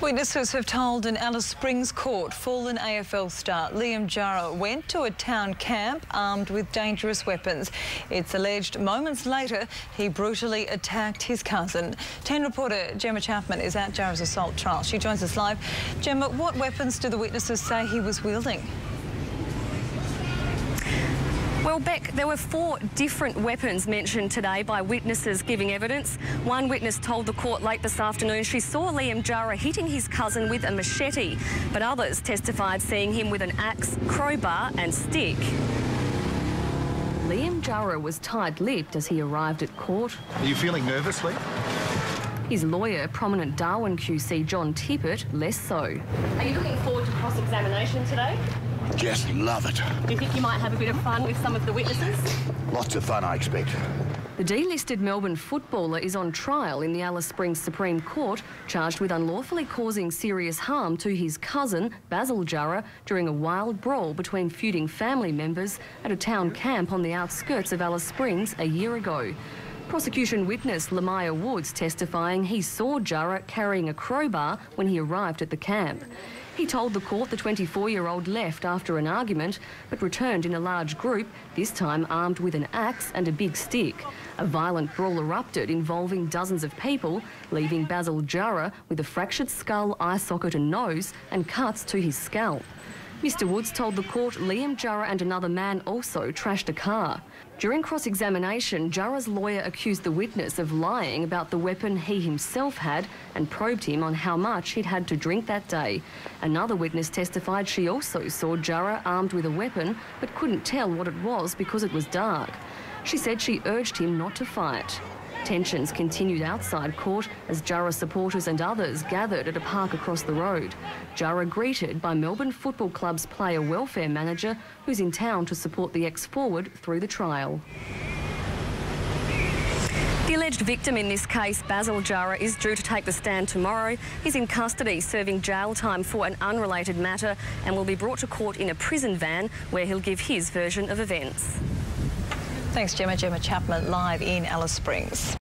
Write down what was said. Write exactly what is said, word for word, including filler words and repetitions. Witnesses have told an Alice Springs court fallen A F L star Liam Jurrah went to a town camp armed with dangerous weapons. It's alleged moments later he brutally attacked his cousin. ten reporter Gemma Chapman is at Jurrah's assault trial. She joins us live. Gemma, what weapons do the witnesses say he was wielding? Well, Beck, there were four different weapons mentioned today by witnesses giving evidence. One witness told the court late this afternoon she saw Liam Jurrah hitting his cousin with a machete, but others testified seeing him with an axe, crowbar and stick. Liam Jurrah was tight-lipped as he arrived at court. Are you feeling nervous, Lee? His lawyer, prominent Darwin Q C John Tippett, less so. Are you looking forward to cross-examination today? Just love it. Do you think you might have a bit of fun with some of the witnesses? Lots of fun, I expect. The delisted Melbourne footballer is on trial in the Alice Springs Supreme Court, charged with unlawfully causing serious harm to his cousin, Basil Jurrah, during a wild brawl between feuding family members at a town camp on the outskirts of Alice Springs a year ago. Prosecution witness Lemiah Woods testifying he saw Jurrah carrying a crowbar when he arrived at the camp. He told the court the twenty-four-year-old left after an argument, but returned in a large group, this time armed with an axe and a big stick. A violent brawl erupted involving dozens of people, leaving Basil Jurrah with a fractured skull, eye socket and nose, and cuts to his scalp. Mister Woods told the court Liam Jurrah and another man also trashed a car. During cross-examination, Jurrah's lawyer accused the witness of lying about the weapon he himself had and probed him on how much he'd had to drink that day. Another witness testified she also saw Jurrah armed with a weapon but couldn't tell what it was because it was dark. She said she urged him not to fight. Tensions continued outside court as Jurrah supporters and others gathered at a park across the road. Jurrah greeted by Melbourne Football Club's player welfare manager, who's in town to support the ex-forward through the trial. The alleged victim in this case, Basil Jurrah, is due to take the stand tomorrow. He's in custody, serving jail time for an unrelated matter, and will be brought to court in a prison van where he'll give his version of events. Thanks, Gemma. Gemma Chapman, live in Alice Springs.